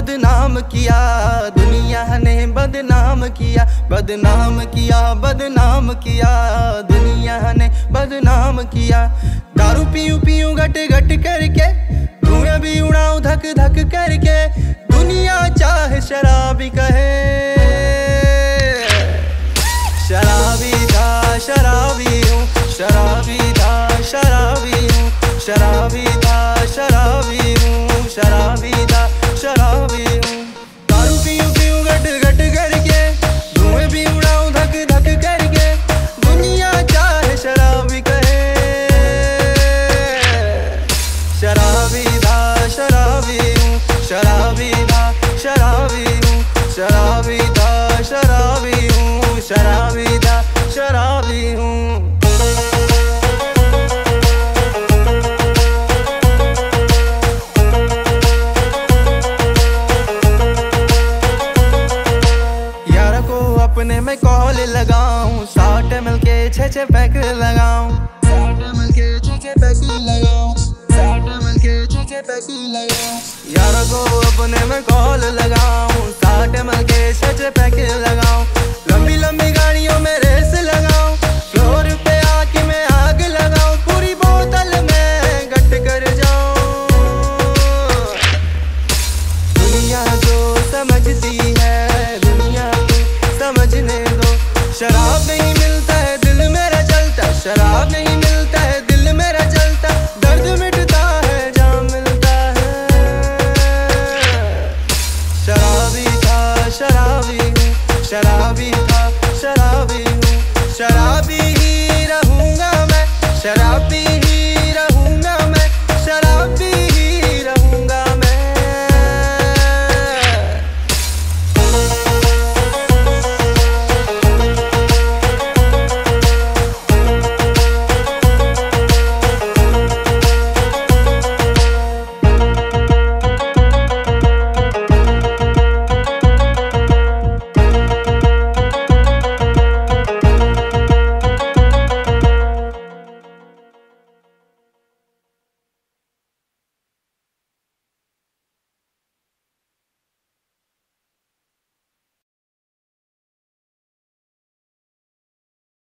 बदनाम किया, दुनिया ने बदनाम किया, बदनाम किया, बदनाम किया, दुनिया ने बदनाम किया। दारू पीऊँ पीऊँ घट घट करके, धुआं भी उड़ाऊँ धक धक करके, दुनिया चाहे शराबी कहे। शराबी था शराबी हूँ, शराबी था शराबी हूँ, शराबी था शराबी हूँ, शराबी था शराबी हूँ। दारू पीऊँ पीऊँ घट घट करके, धुएं भी उड़ाऊँ धक धक करके, दुनिया चाहे शराबी कहे। शराबी था शराबी हूँ, शराबी था शराबी हूँ, शराबी था शराबी हूँ, शराबी था शराबी हूँ। अपने में कॉल लगाऊं, 60 ml के 6-6 पैक लगाऊं, 60 ml के 6-6 पैक लगाऊं, 60 ml के 6-6 पैक लगाऊं। यारों को अपने में कॉल लगाऊं, 60 ml के 6-6 पैक लगाऊं।